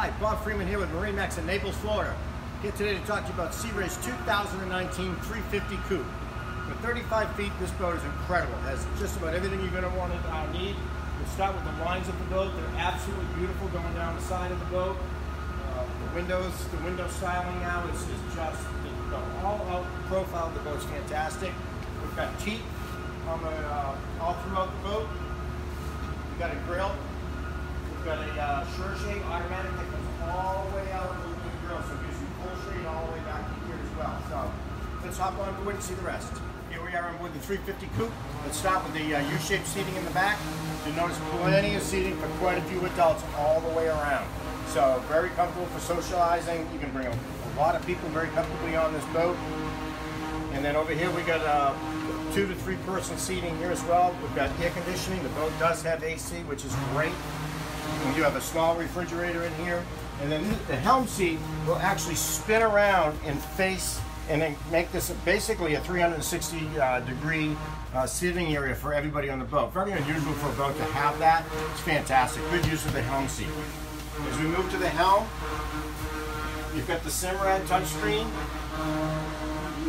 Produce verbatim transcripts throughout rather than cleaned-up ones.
Hi, Bob Freeman here with MarineMax in Naples, Florida. Here today to talk to you about Sea Ray's two thousand nineteen three fifty Coupe. For thirty-five feet, this boat is incredible. It has just about everything you're going to want to uh, need. We'll start with the lines of the boat. They're absolutely beautiful going down the side of the boat. Uh, the windows, the window styling now is, is just, the all out profile of the boat's fantastic. We've got teak on the, uh, all throughout the boat. We've got a grill. We've got a uh, SureShape automatic that goes all the way out of the grill, so it gives you full shade all the way back here as well. So let's hop on board and see the rest. Here we are on board the three fifty Coupe. Let's start with the uh, U-shaped seating in the back. You'll notice plenty of seating for quite a few adults all the way around. So very comfortable for socializing. You can bring a, a lot of people very comfortably on this boat. And then over here we got uh, two to three person seating here as well. We've got air conditioning. The boat does have A C, which is great. We do have a small refrigerator in here, and then the helm seat will actually spin around and face and then make this basically a three hundred sixty uh, degree uh, sitting area for everybody on the boat. Very unusual for a boat to have that. It's fantastic. Good use of the helm seat. As we move to the helm, you've got the Simrad touchscreen.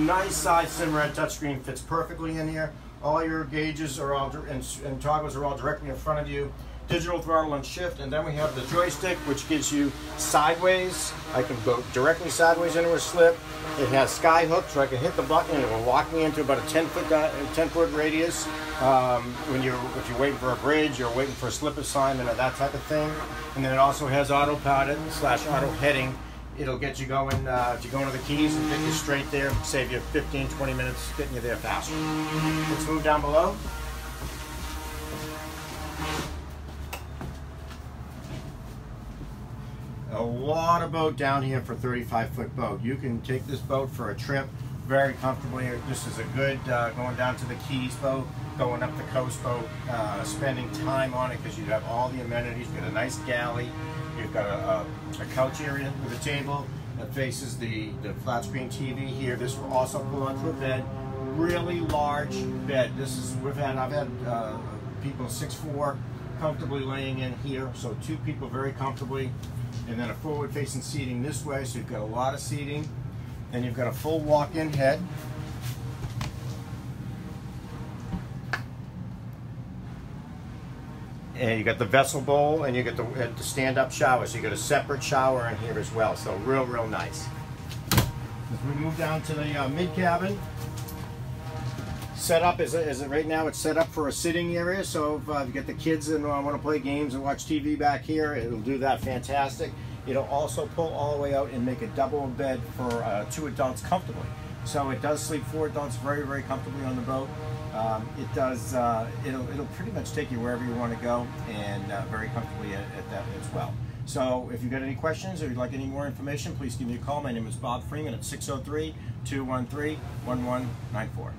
Nice size Simrad touchscreen, fits perfectly in here. All your gauges are all and, and toggles are all directly in front of you. Digital throttle and shift, and then we have the joystick, which gives you sideways. I can go directly sideways into a slip. It has sky hook, so I can hit the button and it will lock me into about a ten foot radius. Um, when you're if you're waiting for a bridge, you're waiting for a slip assignment or that type of thing. And then it also has auto pilot slash auto heading. It'll get you going uh, to go into the keys and get you straight there, save you fifteen, twenty minutes getting you there faster. Let's move down below. A lot of boat down here for thirty-five foot boat. You can take this boat for a trip very comfortably. This is a good uh, going down to the Keys boat, going up the coast boat, uh, spending time on it because you have all the amenities. You've got a nice galley. You've got a, a, a couch area with a table that faces the, the flat screen T V here. This will also pull onto a bed. Really large bed. This is, we've had, I've had uh, people six foot four comfortably laying in here. So two people very comfortably. And then a forward-facing seating this way, so you've got a lot of seating. Then you've got a full walk-in head. And you got the vessel bowl, and you got the, the stand-up shower, so you got a separate shower in here as well. So real, real nice. As we move down to the uh, mid-cabin, set up is it right now. It's set up for a sitting area, so if uh, you get the kids and uh, want to play games and watch T V back here, it'll do that fantastic. It'll also pull all the way out and make a double bed for uh, two adults comfortably. So it does sleep four adults very, very comfortably on the boat. Um, it does. Uh, it'll it'll pretty much take you wherever you want to go, and uh, very comfortably at, at that as well. So if you've got any questions or you'd like any more information, please give me a call. My name is Bob Freeman at six oh three, two one three, one one nine four.